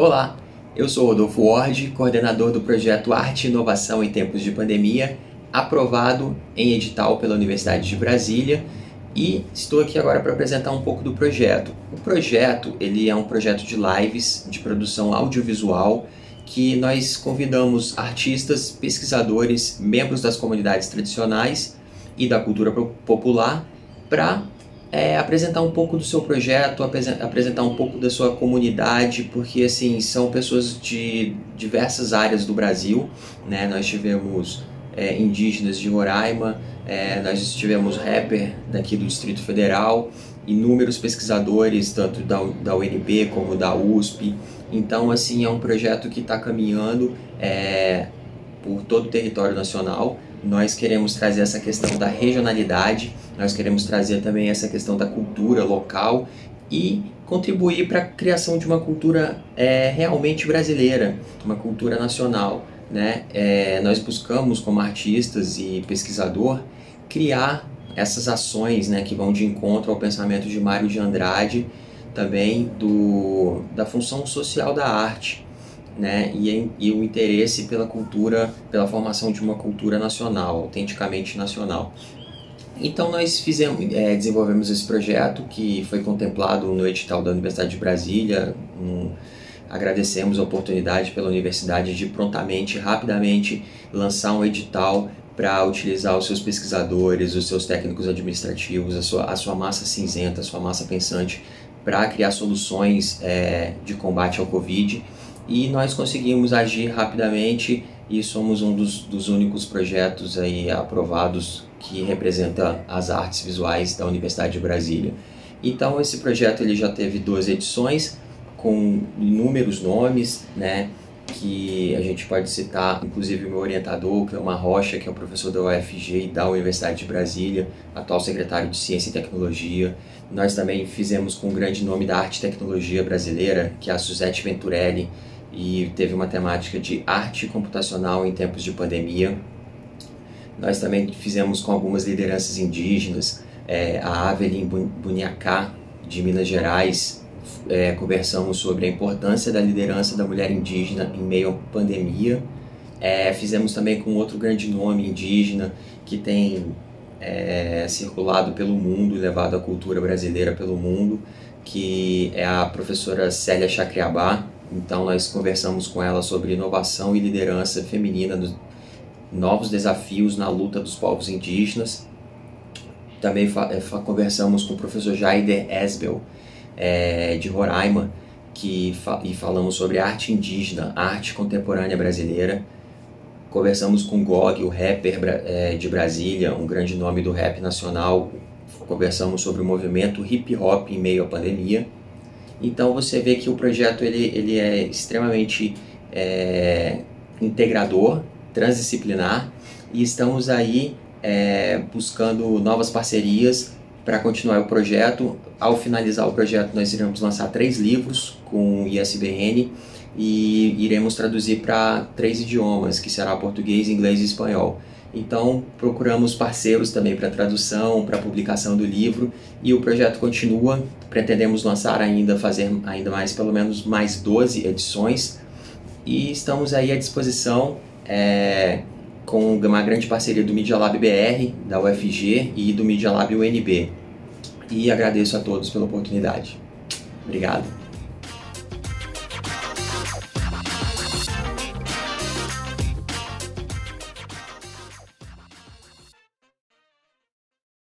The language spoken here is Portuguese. Olá, eu sou Rodolfo Ward, coordenador do projeto Arte e Inovação em Tempos de Pandemia, aprovado em edital pela Universidade de Brasília, e estou aqui agora para apresentar um pouco do projeto. O projeto ele é um projeto de lives de produção audiovisual que nós convidamos artistas, pesquisadores, membros das comunidades tradicionais e da cultura popular para apresentar um pouco do seu projeto, apresentar um pouco da sua comunidade, porque assim, são pessoas de diversas áreas do Brasil, né? Nós tivemos indígenas de Roraima, nós tivemos rapper daqui do Distrito Federal, inúmeros pesquisadores, tanto da UNB como da USP. Então, assim, é um projeto que está caminhando por todo o território nacional. Nós queremos trazer essa questão da regionalidade, nós queremos trazer também essa questão da cultura local e contribuir para a criação de uma cultura realmente brasileira, uma cultura nacional, né? Nós buscamos, como artistas e pesquisador, criar essas ações, né, que vão de encontro ao pensamento de Mário de Andrade, também da função social da arte, né, e o interesse pela cultura, pela formação de uma cultura nacional, autenticamente nacional. Então nós desenvolvemos esse projeto que foi contemplado no edital da Universidade de Brasília. Agradecemos a oportunidade pela Universidade de prontamente, rapidamente lançar um edital para utilizar os seus pesquisadores, os seus técnicos administrativos, a sua massa cinzenta, a sua massa pensante, para criar soluções de combate ao Covid. E nós conseguimos agir rapidamente e somos um dos únicos projetos aí aprovados que representa as artes visuais da Universidade de Brasília. Então esse projeto ele já teve 2 edições com inúmeros nomes, né, que a gente pode citar, inclusive o meu orientador, que é uma Rocha, que é um professor da UFG e da Universidade de Brasília, atual secretário de Ciência e Tecnologia. Nós também fizemos com o grande nome da arte e tecnologia brasileira, que é a Suzette Venturelli, e teve uma temática de arte computacional em tempos de pandemia. Nós também fizemos com algumas lideranças indígenas, a Avelin Bunyaká, de Minas Gerais. Conversamos sobre a importância da liderança da mulher indígena em meio à pandemia. Fizemos também com outro grande nome indígena que tem circulado pelo mundo e levado a cultura brasileira pelo mundo, que é a professora Célia Chacriabá. Então nós conversamos com ela sobre inovação e liderança feminina, novos desafios na luta dos povos indígenas. Também conversamos com o professor Jaider Esbel, de Roraima, e falamos sobre arte indígena, arte contemporânea brasileira. Conversamos com Gog, o rapper de Brasília, um grande nome do rap nacional. Conversamos sobre o movimento hip hop em meio à pandemia. Então você vê que o projeto ele é extremamente integrador, transdisciplinar, e estamos aí buscando novas parcerias para continuar o projeto. Ao finalizar o projeto, nós iremos lançar 3 livros com ISBN e iremos traduzir para 3 idiomas, que será português, inglês e espanhol. Então, procuramos parceiros também para tradução, para publicação do livro, e o projeto continua. Pretendemos lançar fazer ainda mais, pelo menos mais 12 edições, e estamos aí à disposição, com uma grande parceria do Media Lab BR, da UFG e do Media Lab UNB. E agradeço a todos pela oportunidade. Obrigado.